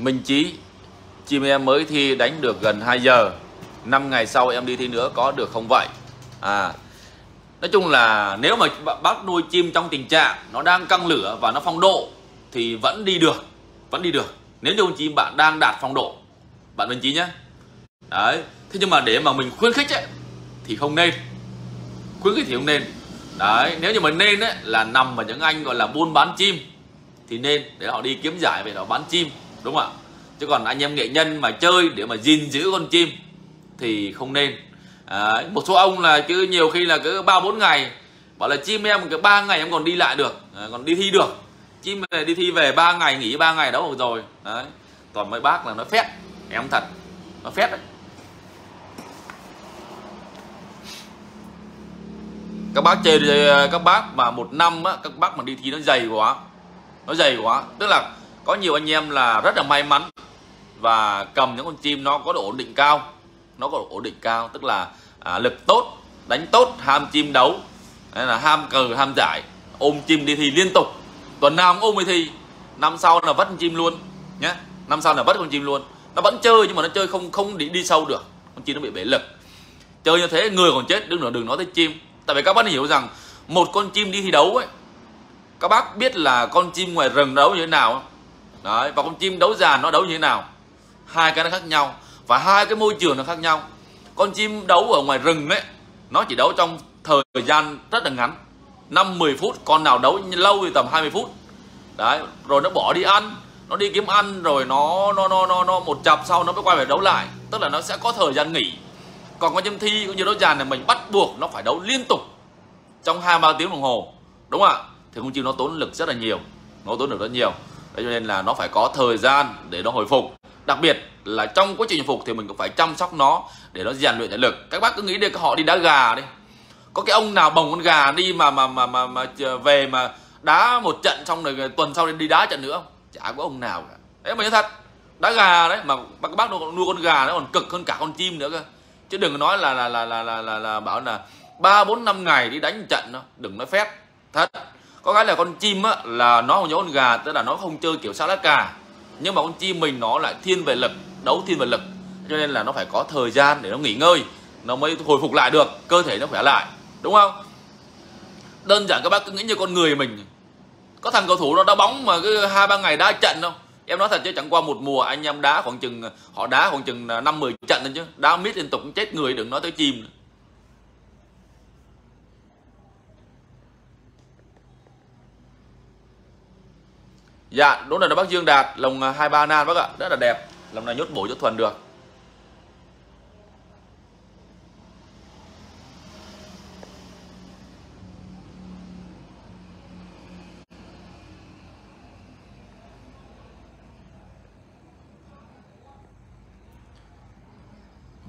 Minh Chí, chim em mới thi đánh được gần 2 giờ. 5 ngày sau em đi thi nữa có được không vậy? Nói chung là nếu mà bác nuôi chim trong tình trạng nó đang căng lửa và nó phong độ thì vẫn đi được. Vẫn đi được. Nếu như con chim bạn đang đạt phong độ, bạn Minh Chí nhé. Đấy. Thế nhưng mà để mà mình khuyến khích ấy, thì không nên. Khuyến khích thì không nên. Đấy. Nếu như mà nên ấy, là nằm vào những anh gọi là buôn bán chim thì nên để họ đi kiếm giải về đó bán chim, đúng không ạ? Chứ còn anh em nghệ nhân mà chơi để mà gìn giữ con chim thì không nên. Một số ông là cứ nhiều khi là cứ 3-4 ngày bảo là chim em cứ 3 ngày em còn đi lại được, còn đi thi được. Chim này đi thi về 3 ngày nghỉ 3 ngày đó rồi. Đấy. Toàn mấy bác là nó phét, em thật, nó phét đấy. Các bác chơi, các bác mà một năm á, các bác mà đi thi nó dày quá. Nó dày quá, tức là có nhiều anh em là rất là may mắn và cầm những con chim nó có độ ổn định cao. Nó có độ ổn định cao, tức là lực tốt, đánh tốt, ham chim đấu. Đấy là ham cờ, ham giải, ôm chim đi thi liên tục. Tuần nào cũng ôm đi thi, năm sau là vất con chim luôn nhé. Năm sau là vất con chim luôn. Nó vẫn chơi nhưng mà nó chơi không đi sâu được. Con chim nó bị bể lực. Chơi như thế người còn chết, đừng nói tới chim. Tại vì các bác hiểu rằng một con chim đi thi đấu ấy, các bác biết là con chim ngoài rừng đấu như thế nào. Đấy, và con chim đấu giàn nó đấu như thế nào. Hai cái nó khác nhau. Và hai cái môi trường nó khác nhau. Con chim đấu ở ngoài rừng ấy, nó chỉ đấu trong thời gian rất là ngắn, 5-10 phút. Con nào đấu lâu thì tầm 20 phút. Đấy, rồi nó bỏ đi ăn. Nó đi kiếm ăn rồi nó một chập sau nó mới quay về đấu lại. Tức là nó sẽ có thời gian nghỉ. Còn con chim thi cũng như đấu giàn này mình bắt buộc nó phải đấu liên tục trong 2-3 tiếng đồng hồ. Đúng không ạ? Thì con chim nó tốn lực rất là nhiều. Nó tốn lực rất nhiều. Đấy, cho nên là nó phải có thời gian để nó hồi phục. Đặc biệt là trong quá trình hồi phục thì mình cũng phải chăm sóc nó để nó rèn luyện thể lực. Các bác cứ nghĩ được họ đi đá gà đi. Có cái ông nào bồng con gà đi mà về mà đá một trận xong rồi tuần sau đi đá trận nữa không? Chả có ông nào cả. Đấy mà nói thật, đá gà đấy mà các bác nuôi con gà nó còn cực hơn cả con chim nữa cơ. Chứ đừng nói là bảo là 3-4-5 ngày đi đánh trận đâu, đừng nói phép. Thật. Có cái là con chim á, là nó không nhớ con gà, tức là nó không chơi kiểu xa lá cà. Nhưng mà con chim mình nó lại thiên về lực, đấu thiên về lực. Cho nên là nó phải có thời gian để nó nghỉ ngơi, nó mới hồi phục lại được, cơ thể nó khỏe lại. Đúng không? Đơn giản các bác cứ nghĩ như con người mình. Có thằng cầu thủ nó đá bóng mà cứ 2-3 ngày đá trận đâu. Em nói thật chứ chẳng qua một mùa anh em đá khoảng chừng, họ đá khoảng chừng 5-10 trận thôi chứ. Đá mít liên tục chết người, đừng nói tới chim nữa. Dạ, đúng là bác Dương Đạt, lồng 23 nan bác ạ, rất là đẹp. Lồng này nhốt bổ cho thuần được.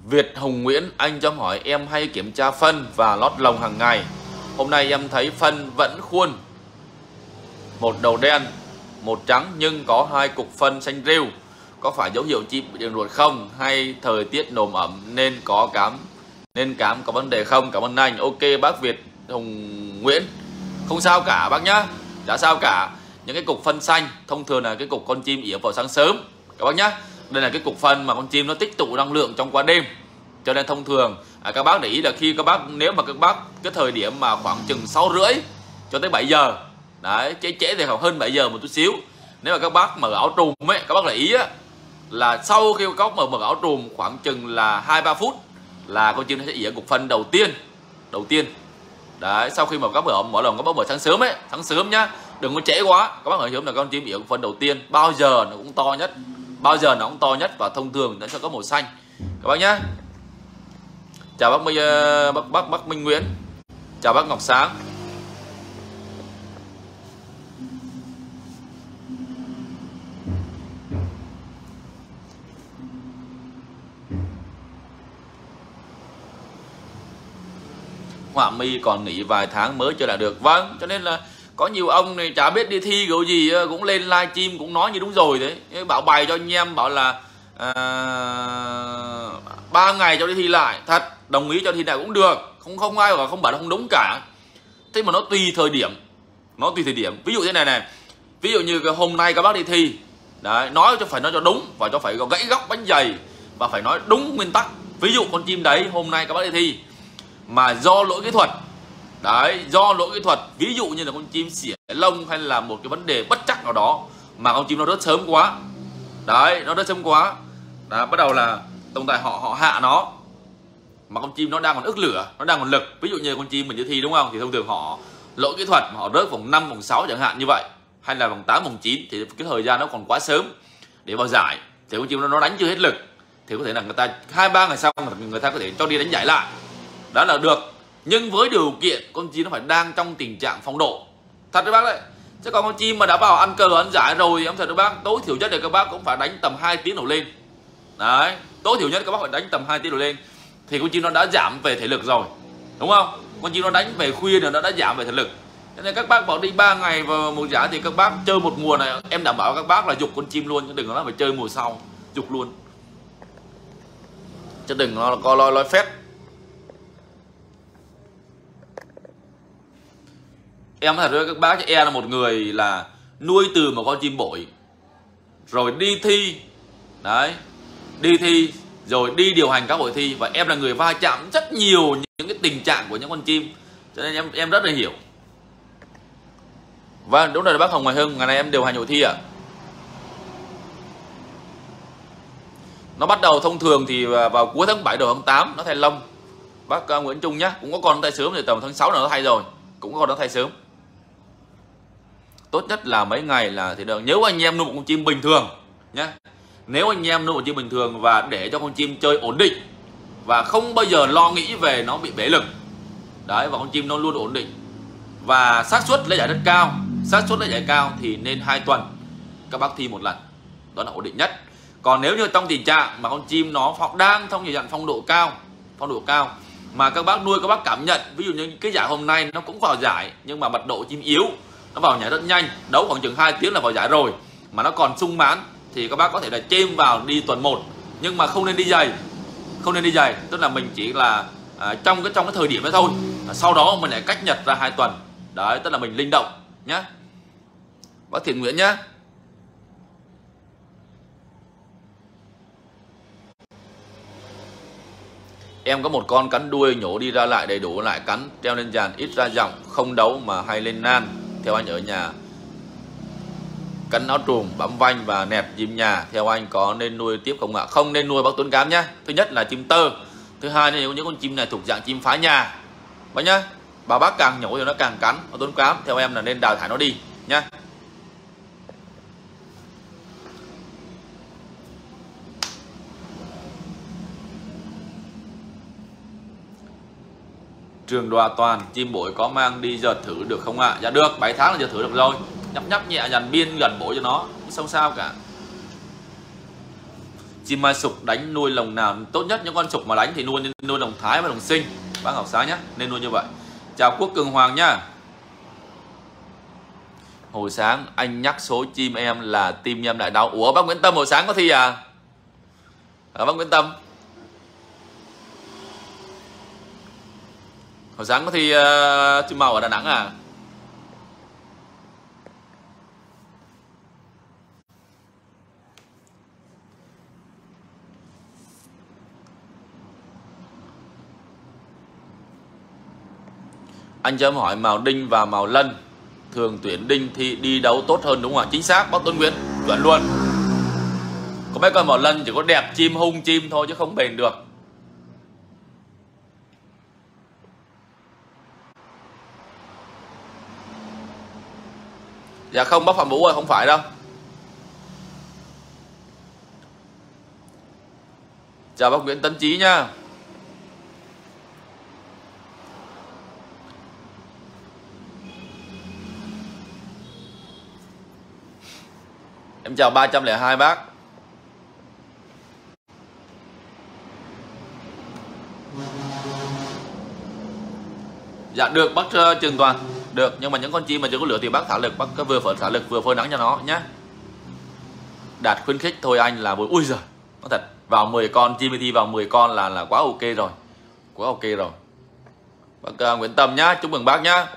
Việt Hồng Nguyễn, anh cho hỏi em hay kiểm tra phân và lót lồng hàng ngày. Hôm nay em thấy phân vẫn khuôn. Một đầu đen, một trắng nhưng có hai cục phân xanh rêu. Có phải dấu hiệu chim bị đường ruột không? Hay thời tiết nồm ẩm nên có cám, có vấn đề không? Cảm ơn anh. Ok bác Việt Hồng Nguyễn. Không sao cả bác nhá. Chả sao cả. Những cái cục phân xanh thông thường là cái cục con chim ỉa vào sáng sớm các bác nhá. Đây là cái cục phân mà con chim nó tích tụ năng lượng trong qua đêm. Cho nên thông thường các bác để ý là khi các bác, nếu mà các bác cái thời điểm mà khoảng chừng 6 rưỡi cho tới 7 giờ. Đấy, trễ thì khoảng hơn 7 giờ một chút xíu. Nếu mà các bác mở áo trùm ấy, các bác để ý á, là sau khi các bác mở áo trùm khoảng chừng là 2-3 phút là con chim nó sẽ ỉa cục phân đầu tiên. Đấy, sau khi mà các bác mở lồng, các bác mở sáng sớm ấy, sáng sớm nhá, đừng có trễ quá. Các bác hãy hiểu là con chim ỉa cục phân đầu tiên bao giờ nó cũng to nhất. Bao giờ nó cũng to nhất và thông thường nó sẽ có màu xanh. Các bác nhá. Chào bác Minh Nguyễn. Chào bác Ngọc Sáng. Họa My còn nghỉ vài tháng mới trở lại được. Vâng, cho nên là có nhiều ông này chả biết đi thi kiểu gì cũng lên live stream cũng nói như đúng rồi đấy. Bảo bày cho anh em bảo là 3 ngày cho đi thi lại. Thật, đồng ý cho thi lại cũng được. Không ai bảo không đúng cả. Thế mà nó tùy thời điểm. Ví dụ thế này này. Ví dụ như hôm nay các bác đi thi Đấy, nói cho phải nói cho đúng và cho phải gãy góc bánh dày và phải nói đúng nguyên tắc. Ví dụ con chim đấy hôm nay các bác đi thi mà do lỗi kỹ thuật, đấy, do lỗi kỹ thuật, ví dụ như là con chim xỉa lông hay là một cái vấn đề bất chắc nào đó mà con chim nó rớt sớm quá, đấy, nó rớt sớm quá, đó, bắt đầu là tổng tài họ hạ nó, mà con chim nó đang còn ức lửa, nó đang còn lực. Ví dụ như con chim mình đi thi đúng không, thì thông thường họ lỗi kỹ thuật mà họ rớt vòng 5, vòng 6 chẳng hạn như vậy, hay là vòng 8, vòng 9, thì cái thời gian nó còn quá sớm để vào giải, thì con chim nó đánh chưa hết lực, thì có thể là người ta 2-3 ngày sau người ta có thể cho đi đánh giải lại, đó là được. Nhưng với điều kiện con chim nó phải đang trong tình trạng phong độ thật đấy bác đấy. Chứ còn con chim mà đã vào ăn cờ ăn giải rồi em thật đấy bác, tối thiểu nhất là các bác cũng phải đánh tầm 2 tiếng đổ lên. Đấy, tối thiểu nhất các bác phải đánh tầm 2 tiếng đổ lên thì con chim nó đã giảm về thể lực rồi, đúng không? Con chim nó đánh về khuya rồi nó đã giảm về thể lực. Cho nên các bác bảo đi 3 ngày vào một giải thì các bác chơi một mùa này, em đảm bảo các bác là dục con chim luôn, chứ đừng có nói phải chơi mùa sau, dục luôn. Chứ đừng có nói phép. Em thật với các bác cho em là một người là nuôi từ một con chim bổi, rồi đi thi, đấy, đi thi, rồi đi điều hành các hội thi, và em là người va chạm rất nhiều những cái tình trạng của những con chim, cho nên em rất là hiểu. Vâng, đúng rồi bác Hồng Mày Hưng, ngày nay em điều hành hội thi ạ. Nó bắt đầu thông thường thì vào cuối tháng 7 đầu tháng 8 nó thay lông. Bác Nguyễn Trung nhá, cũng có con thay sớm thì tầm tháng 6 là nó thay rồi, cũng có con nó thay sớm. Tốt nhất là mấy ngày là thì được. Nếu anh em nuôi một con chim bình thường nhá, nếu anh em nuôi một chim bình thường và để cho con chim chơi ổn định và không bao giờ lo nghĩ về nó bị bể lực, đấy, và con chim nó luôn ổn định và xác suất lấy giải rất cao, xác suất lấy giải cao, thì nên 2 tuần các bác thi một lần, đó là ổn định nhất. Còn nếu như trong tình trạng mà con chim nó đang trong giai đoạn phong độ cao mà các bác nuôi các bác cảm nhận, ví dụ như cái giải hôm nay nó cũng vào giải nhưng mà mật độ chim yếu, nó vào giải rất nhanh, đấu khoảng chừng 2 tiếng là vào giải rồi mà nó còn sung mãn, thì các bác có thể là chêm vào đi tuần 1, nhưng mà không nên đi dày, không nên đi dày, tức là mình chỉ là trong cái thời điểm đó thôi, sau đó mình lại cách nhật ra 2 tuần, đấy, tức là mình linh động nhá, bác Thiện Nguyễn nhá. Em có một con cắn đuôi nhổ đi ra lại đầy đủ lại cắn, treo lên dàn ít ra giọng, không đấu mà hay lên nan, theo anh ở nhà cắn áo trùm, bấm vanh và nẹp chim nhà, theo anh có nên nuôi tiếp không ạ? Không nên nuôi bác Tuấn Cám nhá. Thứ nhất là chim tơ, thứ hai là những con chim này thuộc dạng chim phá nhà bác nhá, bà bác càng nhổ thì nó càng cắn, bác Tuấn Cám theo em là nên đào thải nó đi nhá. Trường Đoà Toàn, chim bổi có mang đi dợt thử được không ạ? À? Dạ được, 7 tháng là dợt thử được rồi. Nhấp nhấp nhẹ nhàng biên gần bổ cho nó, không sao cả. Chim mai sục đánh nuôi lồng nào? Tốt nhất những con sục mà đánh thì nuôi lồng Thái và lồng Sinh. Bác Ngọc Sáng nhé, nên nuôi như vậy. Chào Quốc Cường Hoàng nhá. Hồi sáng anh nhắc số chim em là tim em lại đau. Ủa bác Nguyễn Tâm hồi sáng có thi à? Bác Nguyễn Tâm hồi sáng có thi chim màu ở Đà Nẵng à? Anh cho em hỏi màu đinh và màu lân thường tuyển đinh thì đi đấu tốt hơn đúng không ạ? Chính xác, bác Tuấn Nguyễn chuẩn luôn. Có mấy con màu lân chỉ có đẹp chim hung chim thôi chứ không bền được. Dạ không bác Phạm Vũ ơi, không phải đâu. Chào bác Nguyễn Tấn Chí nha. Em chào 302 bác. Dạ được bác Trần Toàn. Được, nhưng mà những con chim mà chưa có lửa thì bác thả lực, bác cứ vừa phơi thả lực vừa phơi nắng cho nó nhé. Đạt khuyến khích thôi anh là buổi ui giời. Nó thật, vào 10 con chim đi vào 10 con là quá ok rồi. Quá ok rồi. Bác Nguyễn Tâm nhá, chúc mừng bác nhá.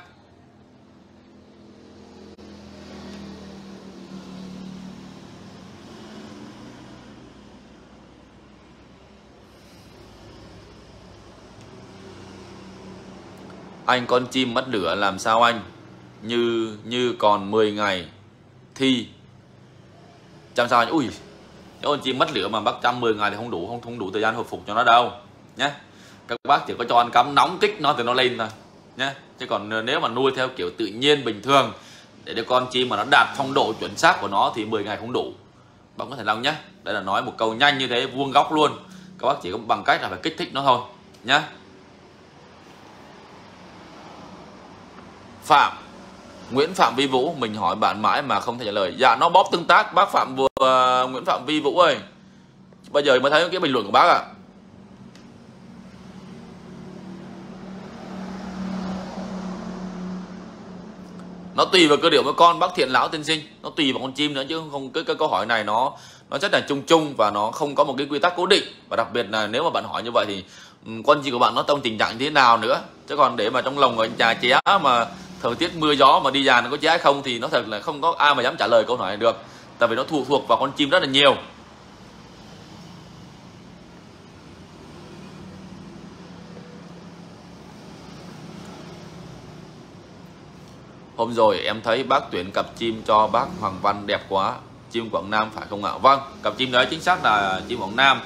Anh con chim mất lửa làm sao anh? Như còn 10 ngày thi chăm sao anh? Ui, nếu con chim mất lửa mà bác chăm 10 ngày thì không đủ thời gian hồi phục cho nó đâu nhé. Các bác chỉ có cho ăn cắm nóng kích nó thì nó lên thôi nhé. Chứ còn nếu mà nuôi theo kiểu tự nhiên bình thường để con chim mà nó đạt phong độ chuẩn xác của nó thì 10 ngày không đủ. Bác có thể lòng nhé. Đây là nói một câu nhanh như thế, vuông góc luôn. Các bác chỉ có bằng cách là phải kích thích nó thôi nhé. Nguyễn Phạm Vi Vũ, mình hỏi bạn mãi mà không thể trả lời. Dạ nó bóp tương tác bác Nguyễn Phạm Vi Vũ ơi. Bây giờ mới thấy cái bình luận của bác ạ. Nó tùy vào cơ điệu với con bác Thiện lão tiên sinh, nó tùy vào con chim nữa chứ không cái câu hỏi này nó rất là chung chung và nó không có một cái quy tắc cố định, và đặc biệt là nếu mà bạn hỏi như vậy thì con chim của bạn nó trong tình trạng như thế nào nữa. Chứ còn để mà trong lòng người nhà ché mà thời tiết mưa gió mà đi già nó có ché hay không thì nó thật là không có ai mà dám trả lời câu hỏi này được, tại vì nó thuộc vào con chim rất là nhiều. Hôm rồi em thấy bác tuyển cặp chim cho bác Hoàng Văn đẹp quá. Chim Quảng Nam phải không ạ? Vâng, cặp chim đấy chính xác là chim Quảng Nam.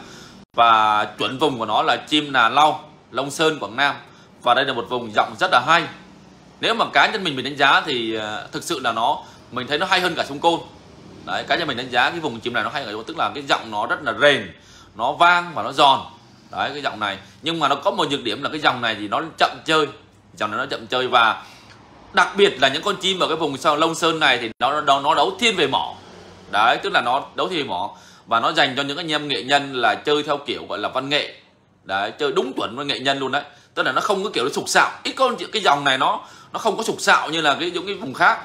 Và chuẩn vùng của nó là chim Nà Lau, Long Sơn, Quảng Nam. Và đây là một vùng giọng rất là hay. Nếu mà cá nhân mình đánh giá thì thực sự là mình thấy nó hay hơn cả sông Côn. Đấy, cá nhân mình đánh giá cái vùng chim này nó hay hơn, tức là cái giọng nó rất là rền, nó vang và nó giòn. Đấy, cái giọng này. Nhưng mà nó có một nhược điểm là cái dòng này thì nó chậm chơi. Dòng này nó chậm chơi và đặc biệt là những con chim ở cái vùng sau Long Sơn này thì nó đấu thiên về mỏ. Đấy, tức là nó đấu thiên về mỏ và nó dành cho những anh em nghệ nhân là chơi theo kiểu gọi là văn nghệ. Đấy, chơi đúng chuẩn với nghệ nhân luôn đấy. Tức là nó không có kiểu nó sục sạo. Ít con cái dòng này nó không có sục sạo như là những cái vùng khác.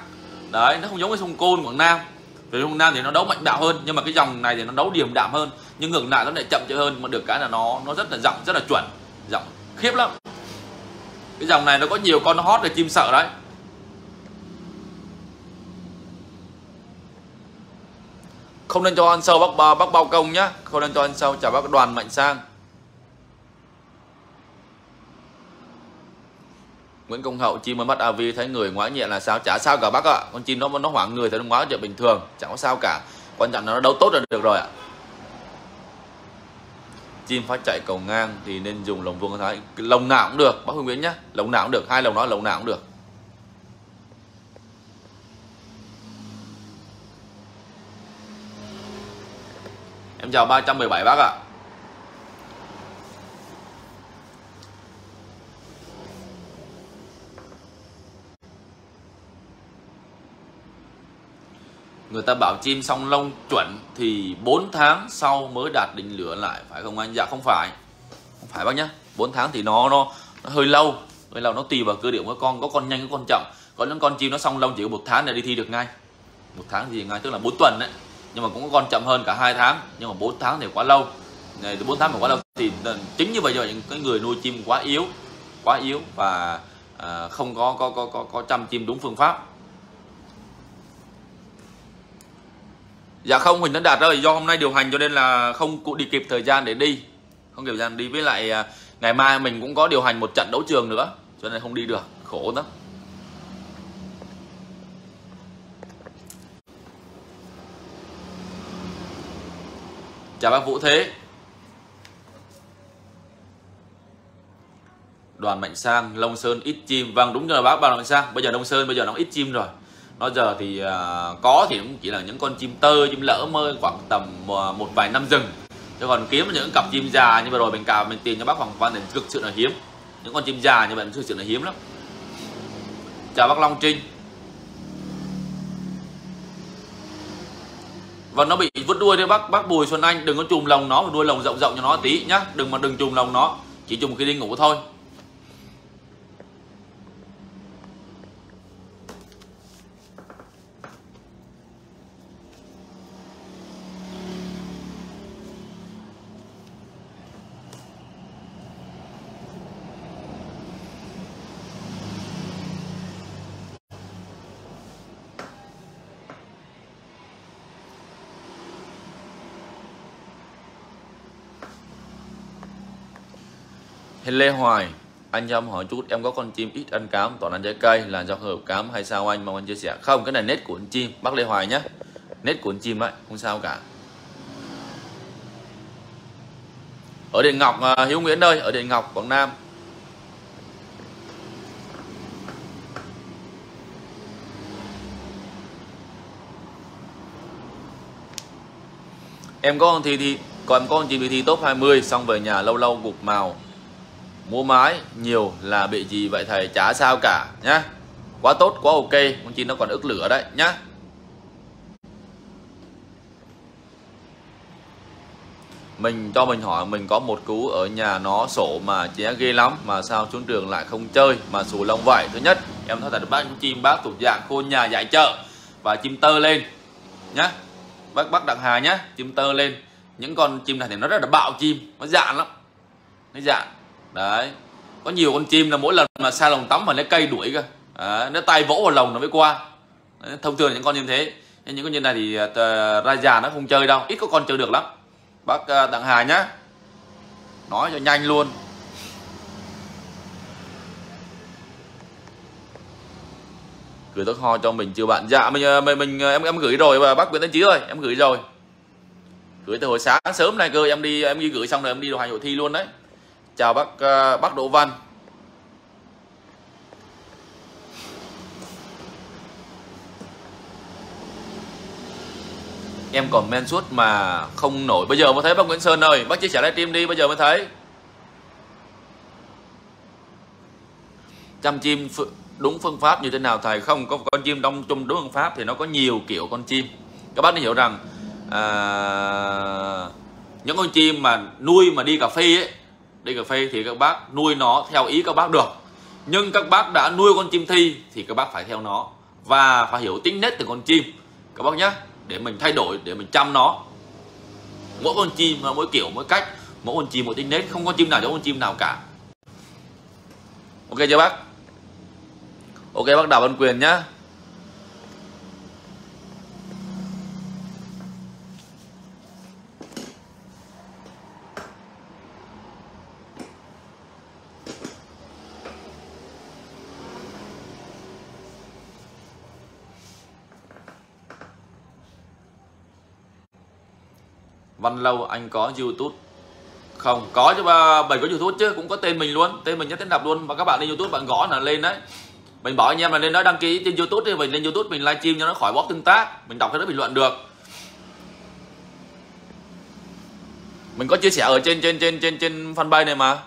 Đấy, nó không giống cái sông Côn Quảng Nam. Về Quảng Nam thì nó đấu mạnh bạo hơn, nhưng mà cái dòng này thì nó đấu điềm đạm hơn, nhưng ngược lại nó lại chậm chơi hơn, mà được cái là nó rất là giọng rất là chuẩn, giọng khiếp lắm. Cái dòng này nó có nhiều con hot là chim sợ đấy. Không nên cho ăn sâu bác bao công nhá. Không nên cho ăn sâu. Chào bác Đoàn Mạnh Sang. Nguyễn Công Hậu, chim mới bắt AV thấy người ngoái nhẹ là sao? Chả sao cả bác ạ. Con chim nó hoảng người thì nó ngoái chuyện bình thường, chả có sao cả. Quan trọng là nó đấu tốt là được rồi ạ. Chim phát chạy cầu ngang thì nên dùng lồng vuông thái. Lồng nào cũng được bác Hồng Nguyễn nhá. Lồng nào cũng được, hai lồng đó lồng nào cũng được. Em chào 317 bác ạ. Người ta bảo chim song lông chuẩn thì 4 tháng sau mới đạt đỉnh lửa lại phải không anh? Dạ không phải. Không phải bác nhá. 4 tháng thì nó hơi lâu. Hơi lâu, nó tùy vào cơ điệu của con, có con nhanh có con chậm. Có những con chim nó song lông chỉ có 1 tháng để đi thi được ngay. 1 tháng thì ngay, tức là 4 tuần đấy. Nhưng mà cũng có con chậm hơn cả 2 tháng, nhưng mà 4 tháng thì quá lâu. 4 tháng thì quá lâu, thì chính như vậy rồi những cái người nuôi chim quá yếu và không có chăm chim đúng phương pháp. Dạ không, Huỳnh Tấn Đạt ơi, do hôm nay điều hành cho nên là không cụ đi kịp thời gian để đi. Không kịp thời gian đi, với lại ngày mai mình cũng có điều hành một trận đấu trường nữa cho nên không đi được, khổ lắm. Chào bác Vũ Thế. Đoàn Mạnh Sang, Long Sơn ít chim. Vâng đúng rồi bác Mạnh Sang. Bây giờ Long Sơn bây giờ nó ít chim rồi. Nó giờ thì có thì cũng chỉ là những con chim tơ, chim lỡ mơ khoảng tầm một vài năm rừng. Chứ còn kiếm những cặp chim già như vừa rồi mình tìm cho bác Hoàng Văn thì thực sự là hiếm. Những con chim già như vậy thực sự là hiếm lắm. Chào bác Long Trinh. Và nó bị vứt đuôi đấy bác Bùi Xuân Anh, đừng có chùm lồng nó và đuôi lồng rộng cho nó tí nhá, đừng chùm lồng nó, chỉ chùm khi đi ngủ thôi. Lê Hoài, Anh cho em hỏi chút, em có con chim ít ăn cám, toàn ăn trái cây, là do hợp cám hay sao anh? Mong anh chia sẻ. Không, cái này nết của con chim, bác Lê Hoài nhé. Nết của con chim đấy, không sao cả. Ở Điện Ngọc, Hiếu Nguyễn ơi, ở Điện Ngọc, Quảng Nam. Em có con chim đi thi top 20, xong về nhà lâu lâu gục màu, múa mái nhiều là bị gì vậy thầy? Chả sao cả nhá. Quá tốt, quá ok, con chim nó còn ức lửa đấy nhá. Mình cho mình hỏi, mình có một cú ở nhà nó sổ mà ché ghê lắm, mà sao xuống trường lại không chơi mà xù lông vậy? Thứ nhất, em nói thật là bác, con chim bác thuộc dạng khôn nhà giải chợ và chim tơ lên nhá. Bác Đặng Hà nhá, chim tơ lên. Những con chim này thì nó rất là bạo chim, nó dạn lắm, nó dạn. Đấy, có nhiều con chim là mỗi lần mà xa lồng tắm mà lấy cây đuổi cơ, nó tay vỗ vào lồng nó mới qua. Đấy, thông thường những con như thế. Nhưng những con như này thì ra già nó không chơi đâu, ít có con chơi được lắm. Bác Đặng Hà nhá, nói cho nhanh luôn. Gửi tóc ho cho mình chưa bạn? Dạ em gửi rồi và bác Nguyễn Tấn Chí ơi, em gửi rồi. Gửi từ hồi sáng sớm nay cơ, em đi gửi xong rồi em đi đồ hành hội thi luôn đấy. Chào bác Đỗ Văn. Em còn men suốt mà không nổi, bây giờ mới thấy bác Nguyễn Sơn ơi, bác chia sẻ livestream đi, bây giờ mới thấy. Chăm chim đúng phương pháp như thế nào thầy? Không, có con chim đông chung đúng phương pháp thì nó có nhiều kiểu con chim. Các bác nên hiểu rằng những con chim mà nuôi mà đi cà phê ấy, đi cà phê thì các bác nuôi nó theo ý các bác được. Nhưng các bác đã nuôi con chim thi thì các bác phải theo nó và phải hiểu tính nết từ con chim các bác nhé, để mình thay đổi, để mình chăm nó. Mỗi con chim mỗi kiểu, mỗi cách, mỗi con chim mỗi tính nết, không có chim nào giống con chim nào cả. Ok chưa bác? Ok bác Đào Văn Quyền nhá. Văn Lâu, anh có YouTube không? Có chứ, mình có YouTube chứ, cũng có tên mình luôn, tên mình nhé, tên đọc luôn. Và các bạn lên YouTube bạn gõ là lên đấy. Mình bảo anh em là lên đó đăng ký trên YouTube thì mình lên YouTube mình livestream cho nó khỏi bóp tương tác, mình đọc cái đó bình luận được. Mình có chia sẻ ở trên fanpage này mà.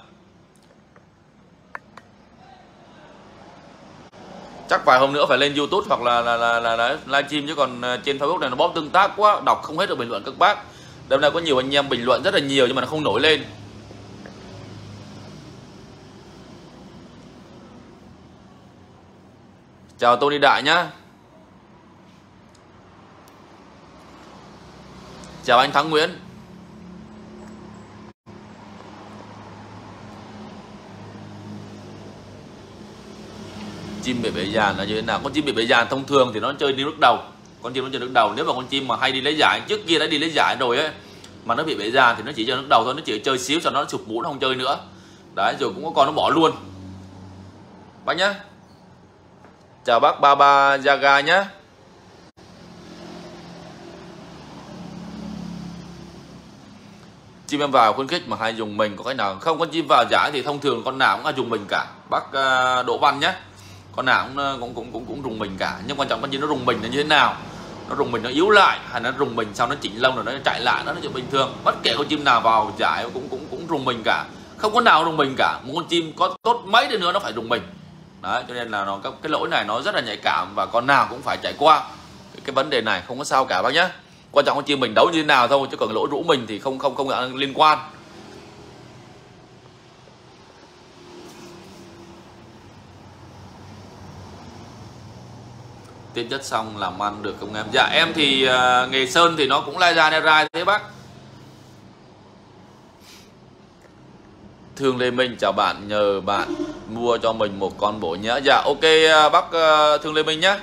Chắc vài hôm nữa phải lên YouTube hoặc là livestream, chứ còn trên Facebook này nó bóp tương tác quá, đọc không hết được bình luận các bác. Đêm nay có nhiều anh em bình luận rất là nhiều nhưng mà nó không nổi lên. Chào Tony Đại nhá. Chào anh Thắng Nguyễn. Chim bể bể giàn là như thế nào? Con chim bể bể giàn thông thường thì nó chơi đi lúc đầu. Con chim nó chơi nước đầu, nếu mà con chim mà hay đi lấy giải, trước kia đã đi lấy giải rồi ấy, mà nó bị bể giàn thì nó chỉ chơi nước đầu thôi, nó chỉ chơi xíu cho nó sụp mũ, nó không chơi nữa. Đấy, rồi cũng có con nó bỏ luôn. Bác nhá. Chào bác Ba Ba Yaga nhá. Chim em vào khuyến khích mà hay dùng mình có cách nào không? Con chim vào giải thì thông thường con nào cũng hay dùng mình cả. Bác Đỗ Văn nhá. Con nào cũng rùng mình cả, nhưng quan trọng con chim nó rùng mình là như thế nào, nó rùng mình nó yếu lại hay nó rùng mình sau nó chỉnh lông rồi nó chạy lại, nó trở bình thường. Bất kể con chim nào vào giải cũng rùng mình cả, không có nào rùng mình cả. Một con chim có tốt mấy đi nữa nó phải rùng mình. Đấy, cho nên là nó cái lỗi này nó rất là nhạy cảm và con nào cũng phải trải qua cái vấn đề này, không có sao cả bác nhé. Quan trọng con chim mình đấu như thế nào thôi, chứ còn lỗi rũ mình thì không liên quan. Tiết chất xong làm ăn được không em? Dạ em thì nghề sơn thì nó cũng lai ra ne rai thế bác. Thương Lê Minh, chào bạn, nhờ bạn mua cho mình một con bổ nhá. Dạ ok bác Thương Lê Minh nhá.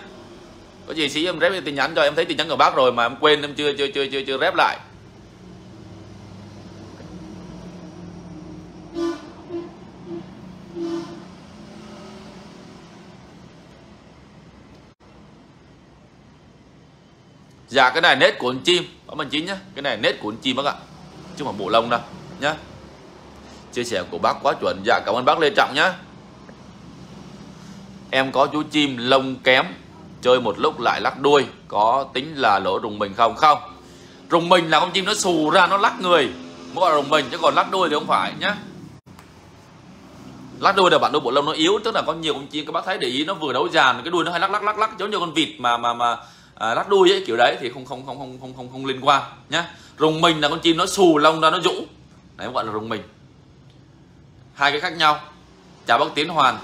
Có gì xí em rep tin nhắn cho, em thấy tin nhắn của bác rồi mà em quên, em chưa rep lại. Dạ cái này nết của con chim bác Minh Chí nhá. Cái này nết của con chim bác ạ, chứ không bộ lông đâu nhá. Chia sẻ của bác quá chuẩn. Dạ cảm ơn bác Lê Trọng nhá. Em có chú chim lông kém, chơi một lúc lại lắc đuôi, có tính là lỗ rùng mình không? Không. Rùng mình là con chim nó xù ra nó lắc người, mới gọi là rùng mình, chứ còn lắc đuôi thì không phải nhá. Lắc đuôi là bạn đôi bộ lông nó yếu, tức là có nhiều con chim các bác thấy để ý nó vừa đấu giàn cái đuôi nó hay lắc lắc lắc lắc giống như con vịt mà lắc đuôi ấy, kiểu đấy thì không liên quan nhá. Rùng mình là con chim nó xù lông ra nó rũ. Đấy gọi là rùng mình. Hai cái khác nhau. Chào bác Tiến Hoàn.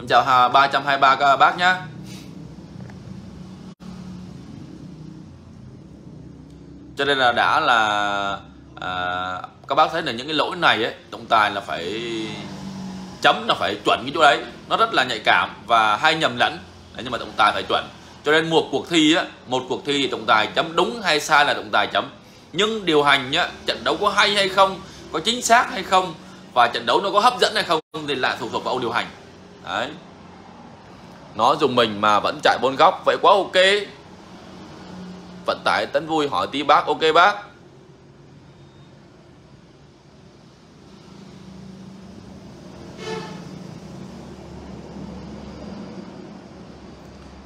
Em chào 323 các bác nhá. Cho nên là đã là các bác thấy là những cái lỗi này ấy, trọng tài là phải chấm, là phải chuẩn cái chỗ đấy. Nó rất là nhạy cảm và hay nhầm lẫn. Đấy, nhưng mà trọng tài phải chuẩn. Cho nên một cuộc thi thì trọng tài chấm đúng hay sai là trọng tài chấm. Nhưng điều hành nhá, trận đấu có hay hay không, có chính xác hay không, và trận đấu nó có hấp dẫn hay không thì lại phụ thuộc vào ông điều hành. Đấy. Nó dùng mình mà vẫn chạy bốn góc, vậy quá ok. Vận tải Tấn Vui hỏi tí bác, ok bác.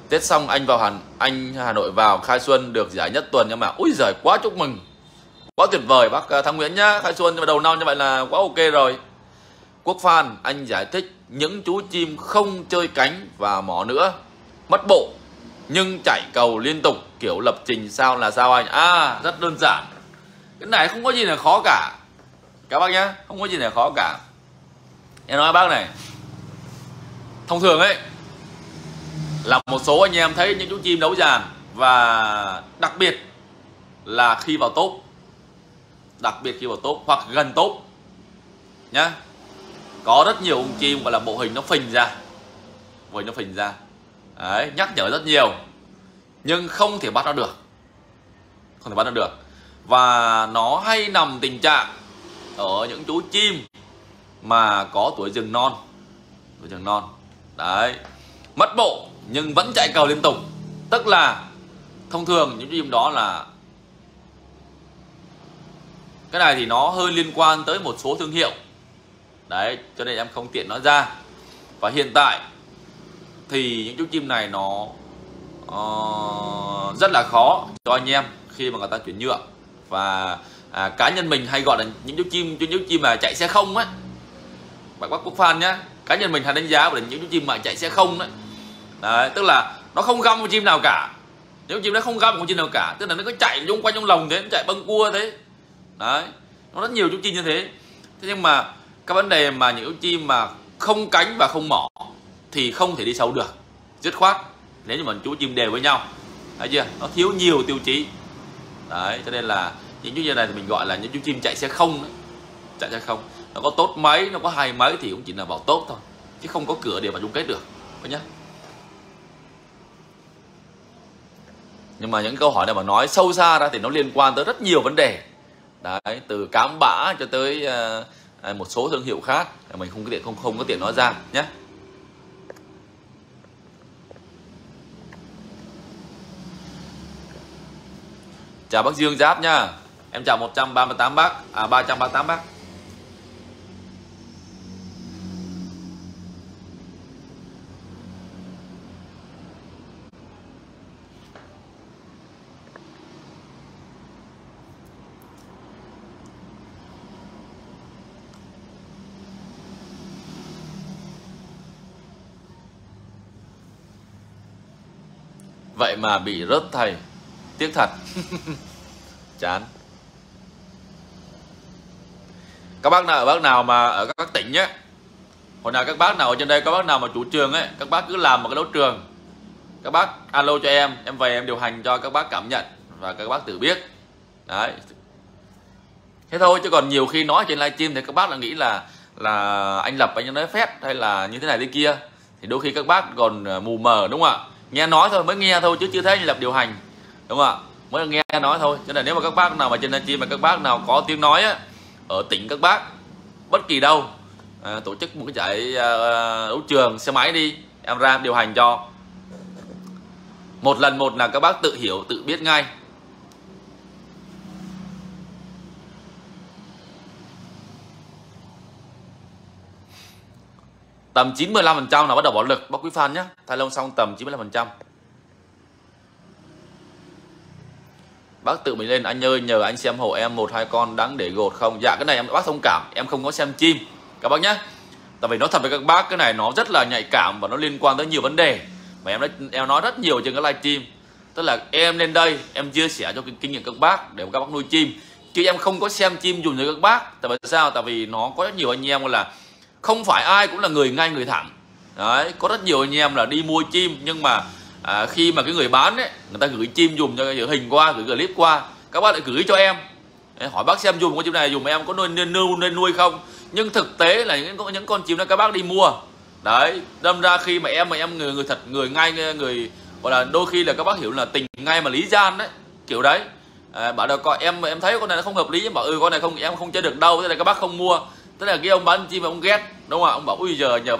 Tết xong anh vào Hà Nội vào khai xuân được giải nhất tuần nhưng mà úi giời quá chúc mừng. Quá tuyệt vời bác Thắng Nguyễn nhá, khai xuân đầu năm như vậy là quá ok rồi. Quốc Phan, anh giải thích những chú chim không chơi cánh và mỏ nữa, mất bộ nhưng chạy cầu liên tục, kiểu lập trình sao là sao anh? À, rất đơn giản. Cái này không có gì là khó cả. Các bác nhá, không có gì là khó cả. Em nói bác này. Thông thường ấy là một số anh em thấy những chú chim đấu giàn, và đặc biệt là khi vào tốp. Đặc biệt khi vào tốp hoặc gần tốp nhá. Có rất nhiều ông chim gọi là bộ hình nó phình ra. Bộ hình nó phình ra. Đấy, nhắc nhở rất nhiều. Nhưng không thể bắt nó được. Không thể bắt nó được. Và nó hay nằm tình trạng ở những chú chim mà có tuổi rừng non. Tuổi rừng non. Đấy. Mất bộ nhưng vẫn chạy cầu liên tục. Tức là thông thường những chú chim đó là... Cái này thì nó hơi liên quan tới một số thương hiệu. Đấy, cho nên em không tiện nó ra. Và hiện tại thì những chú chim này nó rất là khó cho anh em khi mà người ta chuyển nhượng. Và cá nhân mình hay gọi là những chú chim mà chạy xe không ấy. Bác Quốc Phan nhá. Cá nhân mình hay đánh giá về những chú chim mà chạy xe không đấy. Đấy, tức là nó không găm một chim nào cả. Những chú chim nó không găm một chim nào cả. Tức là nó cứ chạy xung quanh trong lồng thế, nó chạy bâng cua thế. Đấy, nó rất nhiều chú chim như thế. Thế nhưng mà các vấn đề mà những chú chim mà không cánh và không mỏ thì không thể đi sâu được, dứt khoát nếu như mà chú chim đều với nhau, thấy chưa? Nó thiếu nhiều tiêu chí. Đấy, cho nên là những chú chim này thì mình gọi là những chú chim chạy xe không đấy. Chạy xe không. Nó có tốt mấy, nó có hai mấy thì cũng chỉ là vào tốt thôi, chứ không có cửa để vào chung kết được, nhá. Nhưng mà những câu hỏi này mà nói sâu xa ra thì nó liên quan tới rất nhiều vấn đề. Đấy, từ cám bã cho tới một số thương hiệu khác mình không có tiện nói ra nhé. Chào bác Dương Giáp nha. Em chào 138 bác, 338 bác. Vậy mà bị rớt thầy, tiếc thật. Chán. Các bác nào mà ở các tỉnh nhé, hồi nào các bác nào ở trên đây, các bác nào mà chủ trường ấy, các bác cứ làm một cái đấu trường, các bác alo cho em về em điều hành cho các bác cảm nhận và các bác tự biết. Đấy, thế thôi, chứ còn nhiều khi nói trên livestream thì các bác là nghĩ là anh Lập anh nói phét hay là như thế này thế kia, thì đôi khi các bác còn mù mờ, đúng không ạ? Nghe nói thôi, mới nghe thôi chứ chưa thấy anh Lập điều hành, đúng không ạ? Mới nghe nói thôi. Cho nên nếu mà các bác nào mà trên livestream mà các bác nào có tiếng nói á, ở tỉnh các bác bất kỳ đâu, tổ chức một cái giải đấu trường xe máy đi, em ra điều hành cho. Một lần một là các bác tự hiểu, tự biết ngay. Tầm 95% là bắt đầu bỏ lực, bác Quý Phan nhé. Thay lông xong tầm 95%. Bác tự mình lên, anh ơi nhờ anh xem hộ em 1-2 con đáng để gột không? Dạ cái này em bác thông cảm, em không có xem chim các bác nhé. Tại vì nói thật với các bác, cái này nó rất là nhạy cảm và nó liên quan tới nhiều vấn đề. Mà em nói rất nhiều trên cái live stream. Tức là em lên đây em chia sẻ cho kinh nghiệm các bác để các bác nuôi chim, chứ em không có xem chim dùng cho các bác. Tại vì sao? Tại vì nó có rất nhiều anh em là không phải ai cũng là người ngay người thẳng. Đấy, có rất nhiều anh em là đi mua chim nhưng mà khi mà cái người bán ấy, người ta gửi chim dùm cho gửi hình qua, gửi clip qua, các bác lại gửi cho em. Đấy, hỏi bác xem dùm con chim này dùm em có nên nuôi không? Nhưng thực tế là những con chim đó các bác đi mua. Đấy, đâm ra khi mà em người gọi là đôi khi là các bác hiểu là tình ngay mà lý gian đấy, kiểu đấy. Bảo là con em thấy con này nó không hợp lý, bảo con này không em không chơi được đâu, thế là các bác không mua. Tức là cái ông bán chim mà ông ghét, đúng không ạ? Ông bảo ui giờ nhờ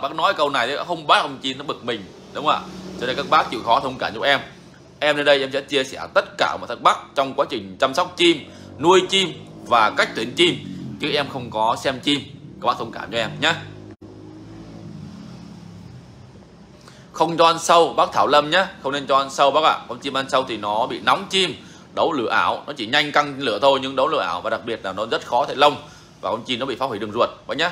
bác nói câu này không bán ông chim nó bực mình, đúng không ạ? Cho nên các bác chịu khó thông cảm cho em. Em lên đây em sẽ chia sẻ tất cả mọi thắc mắc trong quá trình chăm sóc chim, nuôi chim và cách tuyển chim, chứ em không có xem chim. Các bác thông cảm cho em nhé. Không cho ăn sâu, bác Thảo Lâm nhé, không nên cho ăn sâu bác ạ. Con chim ăn sâu thì nó bị nóng chim, đấu lửa ảo, nó chỉ nhanh căng lửa thôi nhưng đấu lửa ảo và đặc biệt là nó rất khó thể lông. Và con chim nó bị phá hủy đường ruột bác nhé.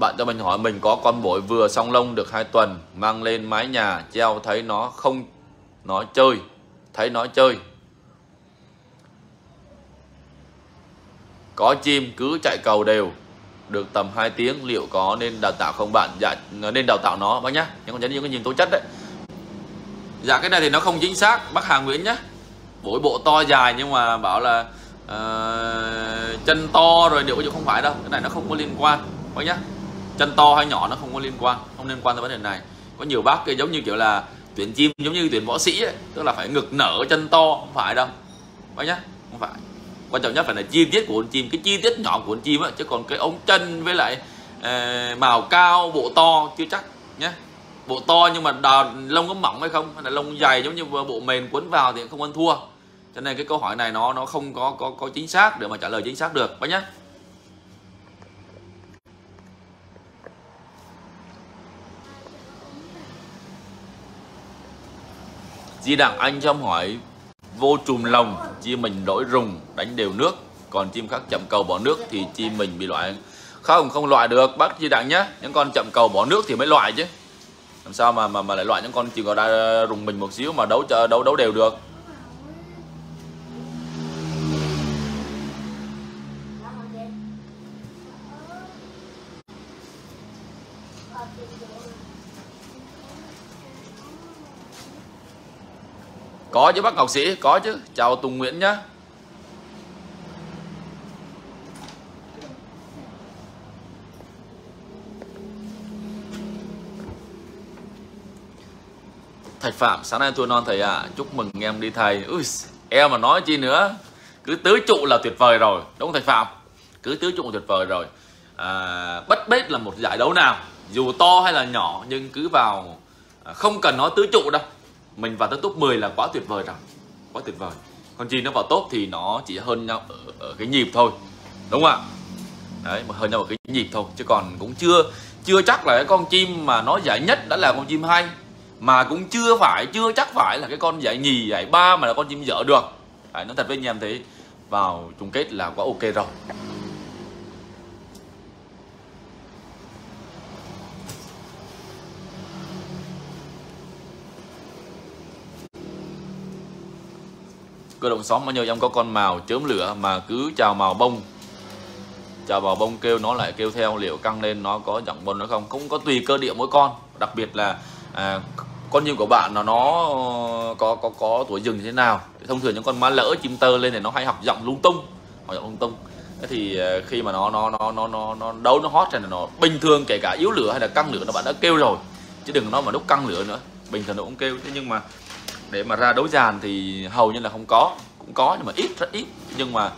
Bạn cho mình hỏi mình có con bội vừa xong lông được 2 tuần, mang lên mái nhà treo thấy nó không nó chơi, Có chim cứ chạy cầu đều được tầm 2 tiếng, liệu có nên đào tạo không bạn? Dạ nên đào tạo nó bác nhá. Nhưng còn những cái nhìn tố chất đấy. Dạ cái này thì nó không chính xác bác Hà Nguyễn nhá. Mỗi bộ to dài nhưng mà bảo là chân to rồi điều không phải đâu, cái này nó không có liên quan bác nhá. Chân to hay nhỏ nó không có liên quan, không liên quan tới vấn đề này. Có nhiều bác kia giống như kiểu là tuyển chim giống như tuyển võ sĩ ấy, tức là phải ngực nở chân to, không phải đâu bác nhá, không phải. Quan trọng nhất phải là chi tiết của con chim, cái chi tiết nhỏ của con chim ấy, chứ còn cái ống chân với lại màu cao, bộ to chưa chắc nhé. Bộ to nhưng mà lông có mỏng hay không, hay là lông dày giống như bộ mền quấn vào thì không ăn thua. Cho nên cái câu hỏi này nó không có chính xác để mà trả lời chính xác được bác nhé. Di Đặng Anh cho em hỏi vô trùm lồng, chim mình đổi rùng đánh đều nước, còn chim khác chậm cầu bỏ nước thì chim mình bị loại không loại được bác Di Đặng nhé. Những con chậm cầu bỏ nước thì mới loại chứ, làm sao mà lại loại những con chim có rùng mình một xíu mà đấu đều được. Có chứ bác Ngọc Sĩ, có chứ. Chào Tùng Nguyễn nhá. Thạch Phạm, sáng nay tôi non thầy ạ. Chúc mừng em đi thầy. Ui, em mà nói chi nữa. Cứ tứ trụ là tuyệt vời rồi. Đúng không Thạch Phạm? Cứ tứ trụ tuyệt vời rồi. Bất bết là một giải đấu nào, dù to hay là nhỏ, nhưng cứ vào không cần nói tứ trụ đâu, mình vào tới top 10 là quá tuyệt vời rồi, quá tuyệt vời. Còn chim nó vào top thì nó chỉ hơn nhau ở cái nhịp thôi, đúng không ạ? Đấy, mà hơn nhau ở cái nhịp thôi, chứ còn cũng chưa chắc là cái con chim mà nó giải nhất đã là con chim hay, mà cũng chưa chắc phải là cái con giải nhì giải ba mà là con chim dở được. Đấy, nói thật với anh em thế, vào chung kết là quá ok rồi. Cơ động xóm bao nhiêu em có con màu chớm lửa mà cứ chào màu bông kêu nó lại kêu theo, liệu căng lên nó có giọng bông nữa không? Không có, tùy cơ địa mỗi con, đặc biệt là con chim của bạn nó có tuổi rừng như thế nào. Thông thường những con má lỡ chim tơ lên thì nó hay học giọng lung tung, thế thì khi mà nó đấu nó hót này là nó bình thường, kể cả yếu lửa hay là căng lửa nó bạn đã kêu rồi, chứ đừng nó mà lúc căng lửa nữa bình thường nó cũng kêu. Thế nhưng mà để mà ra đối dàn thì hầu như là không có, cũng có nhưng mà ít, rất ít. Nhưng mà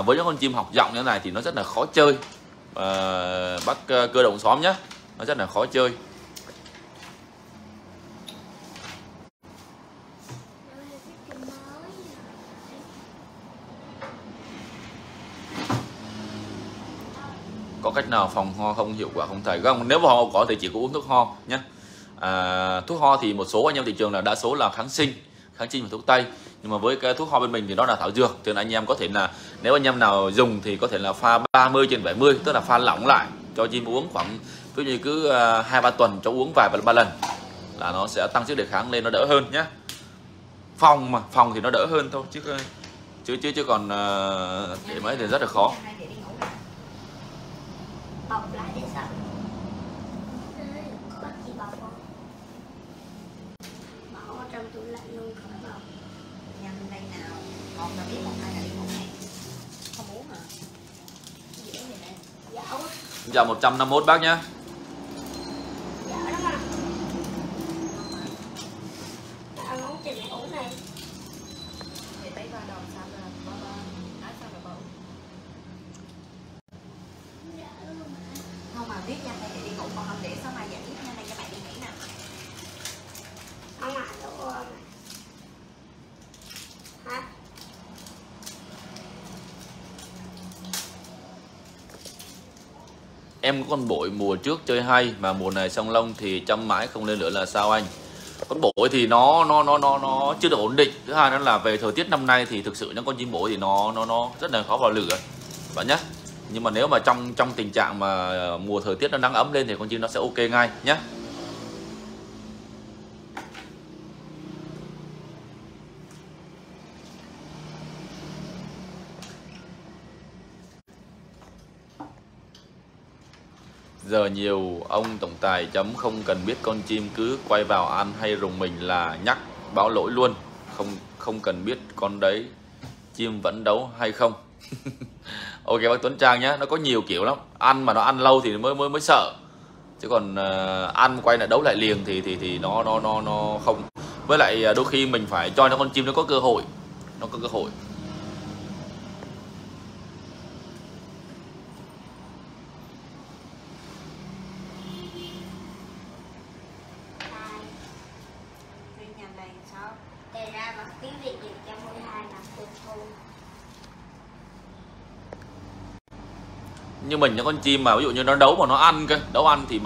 với những con chim học giọng như thế này thì nó rất là khó chơi. Bác Cơ Động Xóm nhé, nó rất là khó chơi. Có cách nào phòng ho không hiệu quả không thầy? Không, nếu mà ho có thì chỉ có uống thuốc ho nhé. Thuốc ho thì một số anh em thị trường là đa số là kháng sinh và thuốc tây, nhưng mà với cái thuốc ho bên mình thì đó là thảo dược, cho nên anh em có thể là nếu anh em nào dùng thì có thể là pha 30/70, tức là pha lỏng lại cho chim uống khoảng ví dụ như cứ 2-3 tuần cho uống vài ba lần là nó sẽ tăng sức đề kháng lên, nó đỡ hơn nhé. Phòng mà phòng thì nó đỡ hơn thôi chứ còn để mấy thì rất là khó. Bọc lại để sợ. Bác chỉ bọc không? Bỏ trong tủ lạnh luôn, khỏi bọc. Nhằm đây nào, một là biết một hai là biết một này. Không muốn hả? Dễ vậy nè. Dạo á. Dạo 151 bác nhá. Dạo lắm à. Bác ăn uống cho mẹ uống này. Để bấy ba đồng sao là bó bó. Nói sao là bó. Không mà viết nha, mày để đi ngủ còn không để sao mà giải viết nha, mày cho bạn đi nghỉ nè. Không mà đủ rồi. Hả? Em có con bội mùa trước chơi hay mà mùa này song lông thì chăm mãi không lên lửa là sao anh? Con bội thì nó chưa được ổn định. Thứ hai đó là về thời tiết năm nay thì thực sự những con chim bội thì nó rất là khó vào lửa bạn nhé. Nhưng mà nếu mà trong tình trạng mà mùa thời tiết nó nắng ấm lên thì con chim nó sẽ ok ngay nhé. Giờ nhiều ông tổng tài chấm không cần biết con chim cứ quay vào ăn hay rùng mình là nhắc báo lỗi luôn. Không cần biết con đấy chim vẫn đấu hay không. Ok bác Tuấn Trang nhé, nó có nhiều kiểu lắm. Ăn mà nó ăn lâu thì mới sợ. Chứ còn ăn quay lại đấu lại liền thì nó không. Với lại đôi khi mình phải cho nó con chim nó có cơ hội. Nó có cơ hội. Như mình những con chim mà ví dụ như nó đấu mà nó ăn cơ, đấu ăn thì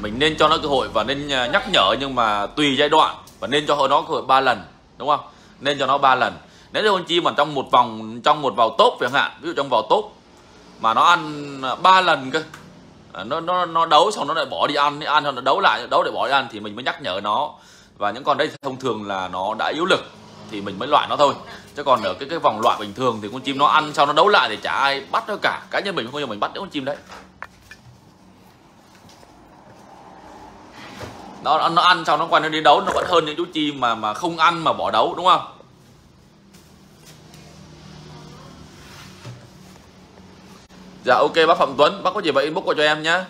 mình nên cho nó cơ hội và nên nhắc nhở, nhưng mà tùy giai đoạn và nên cho nó cơ hội 3 lần, đúng không? Nên cho nó 3 lần. Nếu như con chim mà trong một vòng, trong một vào tốp chẳng hạn, ví dụ trong vào tốp mà nó ăn 3 lần cơ, nó đấu xong nó lại bỏ đi ăn, ăn xong nó đấu lại, đấu để bỏ đi ăn thì mình mới nhắc nhở nó. Và những con đấy thông thường là nó đã yếu lực thì mình mới loại nó thôi. Chứ còn ở cái vòng loại bình thường thì con chim nó ăn sau nó đấu lại thì chả ai bắt nó cả. Cá nhân mình không bao giờ mình bắt những con chim đấy. Nó ăn sau nó quay nó đi đấu, nó vẫn hơn những chú chim mà không ăn mà bỏ đấu, đúng không? Dạ ok bác Phạm Tuấn, bác có gì vậy inbox qua cho em nhé.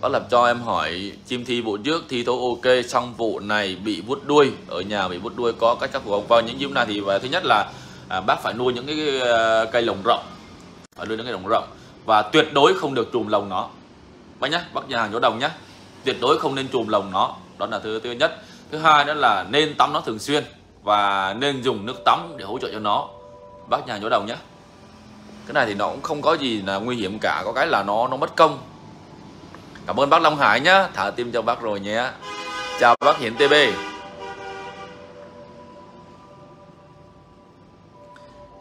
Bác làm cho em hỏi chim thi vụ trước thi tôi ok, xong vụ này bị vuốt đuôi, ở nhà bị vuốt đuôi có cách khắc phục không? Vào những chim này thì thứ nhất là bác phải nuôi những cái cây lồng rộng, phải nuôi những cái lồng rộng và tuyệt đối không được trùm lồng nó bác nhá, bác nhà hàng chỗ đồng nhá, tuyệt đối không nên trùm lồng nó, đó là thứ nhất. Thứ hai đó là nên tắm nó thường xuyên và nên dùng nước tắm để hỗ trợ cho nó, bác nhà hàng chỗ đồng nhá. Cái này thì nó cũng không có gì là nguy hiểm cả, có cái là nó mất công. Cảm ơn bác Long Hải nhé, thả tim cho bác rồi nhé. Chào bác Hiển TB.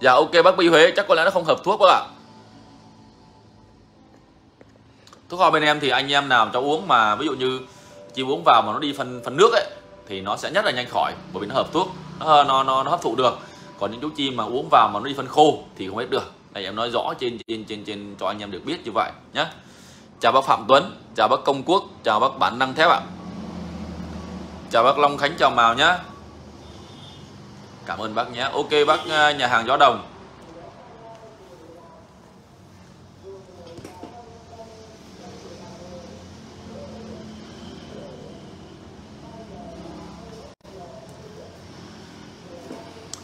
Dạ ok bác Bi Huế, chắc có lẽ nó không hợp thuốc bác ạ. Thuốc ho bên em thì anh em nào cho uống mà ví dụ như chim uống vào mà nó đi phần nước ấy thì nó sẽ rất là nhanh khỏi, bởi vì nó hợp thuốc, nó hấp thụ được. Còn những chú chim mà uống vào mà nó đi phân khô thì không hết được. Này em nói rõ trên cho anh em được biết như vậy nhé. Chào bác Phạm Tuấn, chào bác Công Quốc, chào bác Bản Năng Thép ạ. Chào bác Long Khánh, chào Mào nhé. Cảm ơn bác nhé. Ok bác nhà hàng Gió Đồng.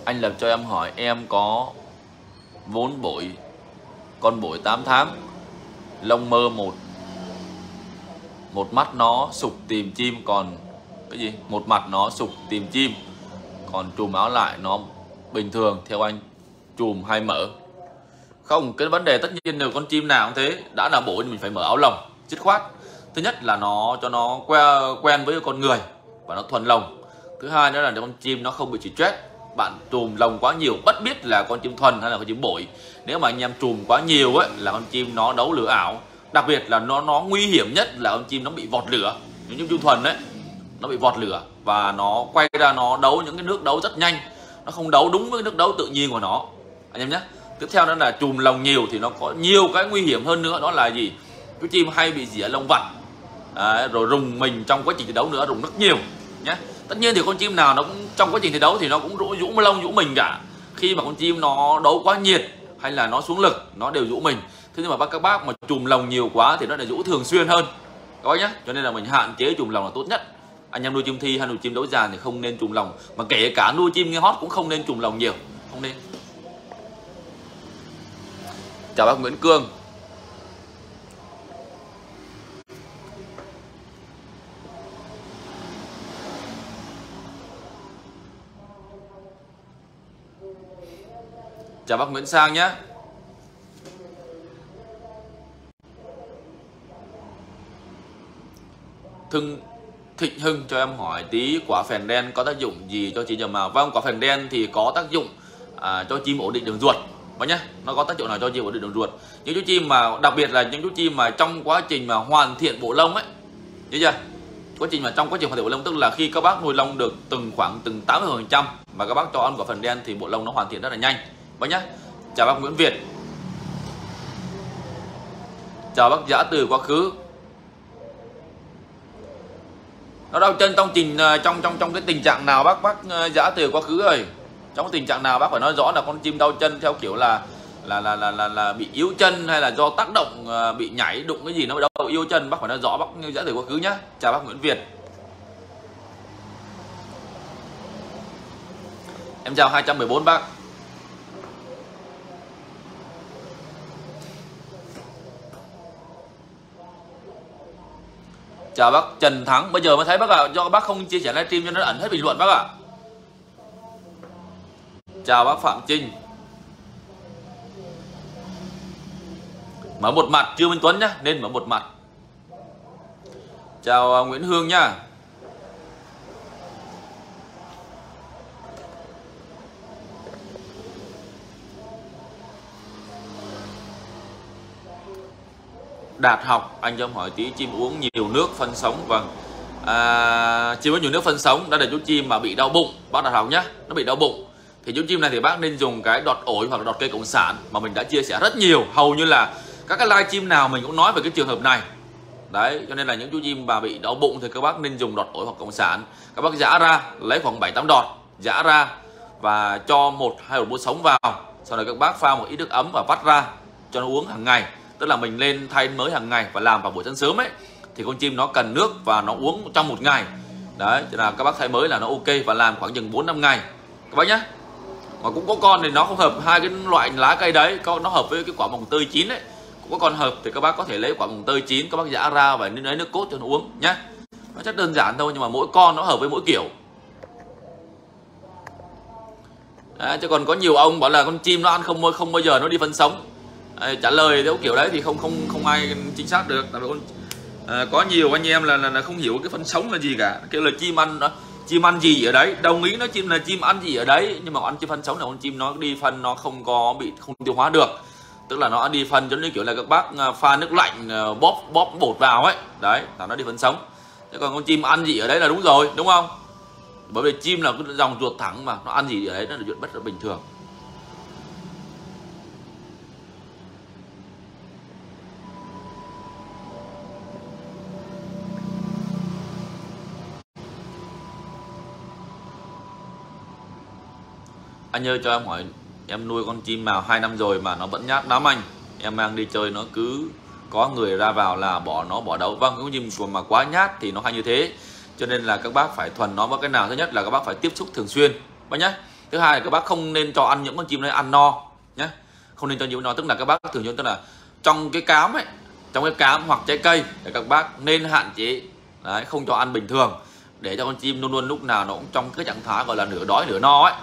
Anh lập cho em hỏi em có vốn bội, con bội 8 tháng, lông mơ một mắt nó sụp tìm chim, còn cái gì? Một mặt nó sụp tìm chim, còn chùm áo lại nó bình thường. Theo anh chùm hay mở? Không, cái vấn đề tất nhiên là con chim nào cũng thế, đã là bội thì mình phải mở áo lồng dứt khoát. Thứ nhất là nó cho nó quen với con người và nó thuần lồng. Thứ hai nữa là con chim nó không bị chỉ stress. Bạn trùm lồng quá nhiều, bất biết là con chim thuần hay là con chim bội. Nếu mà anh em trùm quá nhiều ấy, là con chim nó đấu lửa ảo. Đặc biệt là nó nguy hiểm nhất là con chim nó bị vọt lửa. Những chim thuần đấy, nó bị vọt lửa và nó quay ra nó đấu những cái nước đấu rất nhanh. Nó không đấu đúng với nước đấu tự nhiên của nó, anh em nhé. Tiếp theo đó là trùm lồng nhiều thì nó có nhiều cái nguy hiểm hơn nữa, đó là gì? Chú chim hay bị dĩa lông vặt, rồi rùng mình trong quá trình thi đấu nữa, rùng rất nhiều nhé. Tất nhiên thì con chim nào nó cũng trong quá trình thi đấu thì nó cũng rũ lông rũ mình cả. Khi mà con chim nó đấu quá nhiệt hay là nó xuống lực, nó đều rũ mình. Thế nhưng mà các bác mà trùm lồng nhiều quá thì nó lại rũ thường xuyên hơn, các bác nhé. Cho nên là mình hạn chế trùm lồng là tốt nhất. Anh em nuôi chim thi hay nuôi chim đấu giàn thì không nên trùm lồng, mà kể cả nuôi chim nghe hót cũng không nên trùm lồng nhiều, không nên. Chào bác Nguyễn Cương. Chào bác Nguyễn Sang nhé. Thịnh Hưng cho em hỏi tí quả phèn đen có tác dụng gì cho chị nhà màu? Vâng, quả phèn đen thì có tác dụng cho chim ổn định đường ruột, bác nhé. Nó có tác dụng nào cho chim ổn định đường ruột? Những chú chim mà đặc biệt là những chú chim mà trong quá trình mà hoàn thiện bộ lông ấy, nhớ chưa? Trong quá trình hoàn thiện bộ lông, tức là khi các bác nuôi lông được khoảng 80% mà các bác cho ăn quả phèn đen thì bộ lông nó hoàn thiện rất là nhanh, bác nhé. Chào bác Nguyễn Việt. Chào bác Giả Từ Quá Khứ. Nó đau chân trong cái tình trạng nào bác Giả Từ Quá Khứ ơi? Trong tình trạng nào bác phải nói rõ, là con chim đau chân theo kiểu là bị yếu chân hay là do tác động bị nhảy đụng cái gì nó đau yếu chân, bác phải nói rõ bác Giả Từ Quá Khứ nhá. Chào bác Nguyễn Việt. Em chào 214 bác. Chào bác Trần Thắng, bây giờ mới thấy bác ạ, do bác không chia sẻ livestream cho nó ẩn hết bình luận bác ạ. Chào bác Phạm Trinh. Mở một mặt chưa Minh Tuấn nhá, nên mở một mặt. Chào Nguyễn Hương nhá. Đạt Học, anh cho em hỏi tí chim uống nhiều nước phân sống. Vâng, chim uống nhiều nước phân sống đã để chú chim mà bị đau bụng, bác Đạt Học nhé. Nó bị đau bụng thì chú chim này thì bác nên dùng cái đọt ổi hoặc là đọt cây cộng sản mà mình đã chia sẻ rất nhiều, hầu như là các cái live chim nào mình cũng nói về cái trường hợp này đấy. Cho nên là những chú chim mà bị đau bụng thì các bác nên dùng đọt ổi hoặc cộng sản. Các bác giã ra, lấy khoảng 7-8 đọt giã ra và cho 1-2 muỗng sống vào, sau đó các bác pha một ít nước ấm và vắt ra cho nó uống hàng ngày. Tức là mình lên thay mới hàng ngày và làm vào buổi sáng sớm ấy, thì con chim nó cần nước và nó uống trong một ngày. Đấy, cho nên là các bác thay mới là nó ok và làm khoảng chừng 4-5 ngày các bác nhé. Mà cũng có con thì nó không hợp hai cái loại lá cây đấy, nó hợp với cái quả mồng tơi chín ấy. Cũng có con hợp thì các bác có thể lấy quả mồng tơi chín, các bác giã ra và lấy nước cốt cho nó uống nhé. Nó rất đơn giản thôi, nhưng mà mỗi con nó hợp với mỗi kiểu. Đấy, chứ còn có nhiều ông bảo là con chim nó ăn không bao giờ nó đi phân sống. Trả lời theo kiểu đấy thì không ai chính xác được. Tại vì có nhiều anh em là không hiểu cái phân sống là gì cả, kêu là chim ăn gì ở đấy. Đồng ý nó chim là chim ăn gì ở đấy, nhưng mà ăn chim phân sống là con chim nó đi phân nó không tiêu hóa được, tức là nó đi phân giống như kiểu là các bác pha nước lạnh bóp bột vào ấy, đấy là nó đi phân sống. Thế còn con chim ăn gì ở đấy là đúng rồi, đúng không? Bởi vì chim là cái dòng ruột thẳng mà, nó ăn gì ở đấy nó là chuyện rất là bình thường. Anh ơi cho em hỏi, em nuôi con chim mào 2 năm rồi mà nó vẫn nhát lắm anh. Em mang đi chơi nó cứ có người ra vào là bỏ đấu. Vâng, con chim mà quá nhát thì nó hay như thế. Cho nên là các bác phải thuần nó với cái nào. Thứ nhất là các bác phải tiếp xúc thường xuyên, bác nhé. Thứ hai là các bác không nên cho ăn những con chim đấy ăn no nhé, không nên cho nhiều nó, tức là các bác thường nhớ, tức là trong cái cám ấy, trong cái cám hoặc trái cây thì các bác nên hạn chế đấy, không cho ăn bình thường, để cho con chim luôn luôn lúc nào nó cũng trong cái trạng thái gọi là nửa đói nửa no ấy,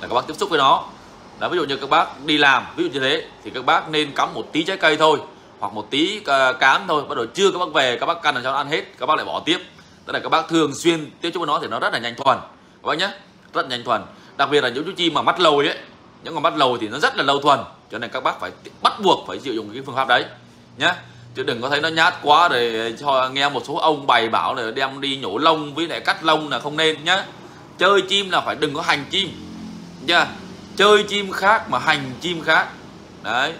là các bác tiếp xúc với nó. Đó, ví dụ như các bác đi làm, ví dụ như thế, thì các bác nên cắm một tí trái cây thôi, hoặc một tí cám thôi, bắt đầu trưa các bác về các bác căn làm cho nó ăn hết, các bác lại bỏ tiếp. Tức là các bác thường xuyên tiếp xúc với nó thì nó rất là nhanh thuần, các bác nhé, rất là nhanh thuần. Đặc biệt là những chú chim mà mắt lồi ấy, những con mắt lồi thì nó rất là lâu thuần, cho nên các bác phải bắt buộc phải chịu dùng cái phương pháp đấy nhé. Chứ đừng có thấy nó nhát quá để cho nghe một số ông bày bảo là đem đi nhổ lông với lại cắt lông là không nên nhá. Chơi chim là phải đừng có hành chim nha, chơi chim khác mà hành chim khác đấy.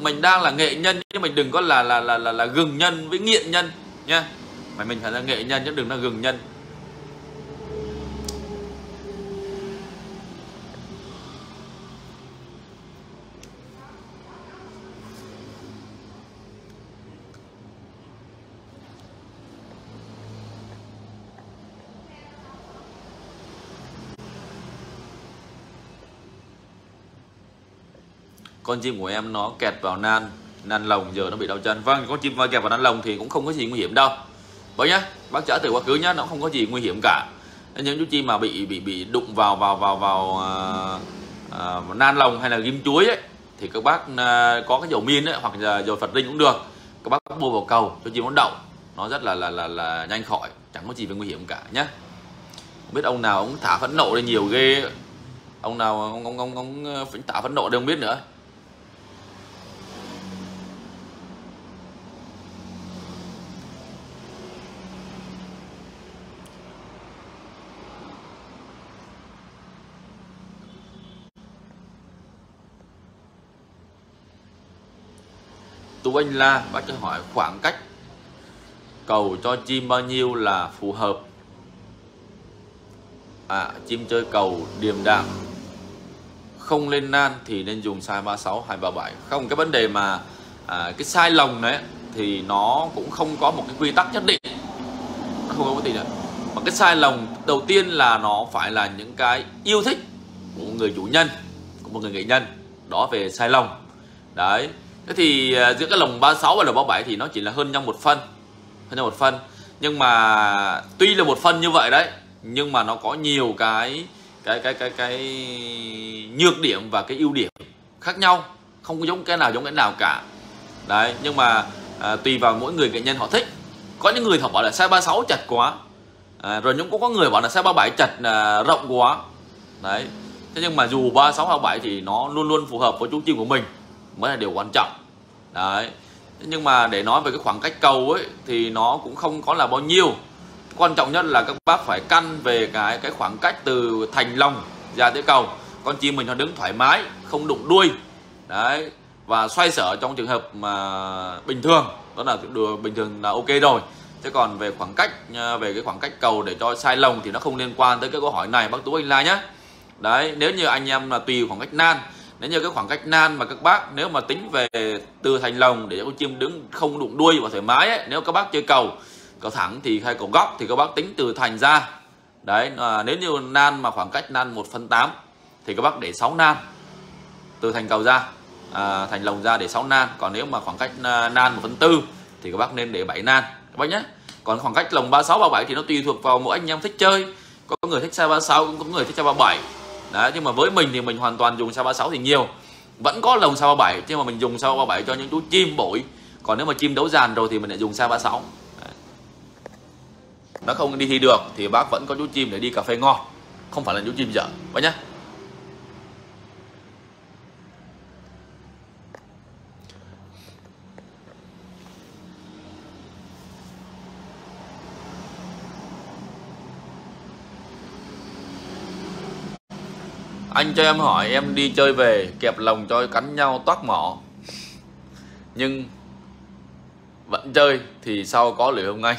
Mình đang là nghệ nhân chứ mình đừng có là gừng nhân với nghiện nhân nha, mà mình phải là nghệ nhân chứ đừng là gừng nhân. Con chim của em nó kẹt vào nan lồng, giờ nó bị đau chân. Vâng, con chim kẹt vào nan lồng thì cũng không có gì nguy hiểm đâu bác nhá, bác Giả Từ Quá Khứ nhá, nó không có gì nguy hiểm cả. Những chú chim mà bị đụng vào nan lồng hay là ghim chuối ấy, thì các bác có cái dầu min ấy, hoặc là dầu Phật Linh cũng được, các bác mua vào cầu cho chim nó đậu, nó rất là nhanh khỏi, chẳng có gì về nguy hiểm cả nhá. Không biết ông nào ông thả phẫn nộ lên nhiều ghê, ông nào ông thả phẫn nộ đây không biết nữa. Tú Anh La, bác cho hỏi khoảng cách cầu cho chim bao nhiêu là phù hợp? Chim chơi cầu điềm đạm, không lên nan thì nên dùng size 36, 237. Không, cái vấn đề mà cái size lồng đấy thì nó cũng không có một cái quy tắc nhất định, nó không có một gì nữa. Mà cái size lồng đầu tiên là nó phải là những cái yêu thích của người chủ nhân, của một người nghệ nhân, đó về size lồng đấy. Thế thì giữa cái lồng 36 và lồng 37 thì nó chỉ là hơn nhau một phân, hơn nhau một phân. Nhưng mà tuy là một phân như vậy đấy, nhưng mà nó có nhiều cái nhược điểm và cái ưu điểm khác nhau, không có giống cái nào cả. Đấy, nhưng mà tùy vào mỗi người nghệ nhân họ thích. Có những người họ bảo là size 36 chặt quá. Rồi cũng có người bảo là size 37 chặt rộng quá. Đấy. Thế nhưng mà dù 36 37 thì nó luôn luôn phù hợp với chú chim của mình mới là điều quan trọng đấy. Nhưng mà để nói về cái khoảng cách cầu ấy thì nó cũng không có là bao nhiêu, quan trọng nhất là các bác phải căn về cái khoảng cách từ thành lồng ra tới cầu, con chim mình nó đứng thoải mái, không đụng đuôi đấy, và xoay sở trong trường hợp mà bình thường, đó là bình thường là ok rồi. Thế còn về khoảng cách, về cái khoảng cách cầu để cho sai lồng thì nó không liên quan tới cái câu hỏi này bác Tú Anh La nhé. Đấy, nếu như anh em là tùy khoảng cách nan, nếu như cái khoảng cách nan mà các bác nếu mà tính về từ thành lồng để con chim đứng không đụng đuôi và thoải mái ấy, nếu các bác chơi cầu thẳng thì hay cầu góc thì các bác tính từ thành ra đấy. Nếu như nan mà khoảng cách nan 1/8 thì các bác để 6 nan từ thành cầu ra, thành lồng ra để 6 nan. Còn nếu mà khoảng cách nan 1/4 thì các bác nên để 7 nan các bác nhé. Còn khoảng cách lồng 36 37 thì nó tùy thuộc vào mỗi anh em thích chơi, có người thích size 36 cũng có người thích size 37. Đấy, nhưng mà với mình thì mình hoàn toàn dùng size 36 thì nhiều, vẫn có lồng size 37, nhưng mà mình dùng size 37 cho những chú chim bổi. Còn nếu mà chim đấu dàn rồi thì mình lại dùng size 36. Đấy, nó không đi thi được thì bác vẫn có chú chim để đi cà phê ngon, không phải là chú chim dở bác nhé. Anh cho em hỏi, em đi chơi về kẹp lồng cho cắn nhau toác mỏ nhưng vẫn chơi thì sao, có lỗi không anh?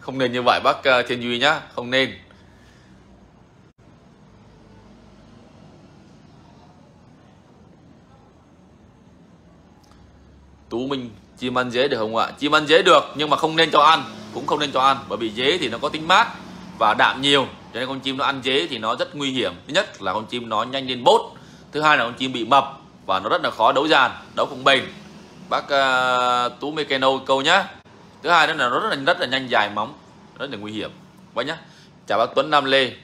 Không nên như vậy bác Thiên Duy nhá, không nên. Tú Minh, chim ăn dế được không ạ? Chim ăn dế được nhưng mà không nên cho ăn, cũng không nên cho ăn, bởi vì dế thì nó có tính mát và đạm nhiều, Cho nên con chim nó ăn dế thì nó rất nguy hiểm. Thứ nhất là con chim nó nhanh lên bốt, thứ hai là con chim bị mập và nó rất là khó đấu dàn, đấu cùng bền. Bác Tú Mekeno câu nhá. Thứ hai đó là nó rất là nhanh dài móng, rất là nguy hiểm. Bác nhá. Chào bác Tuấn Nam Lê.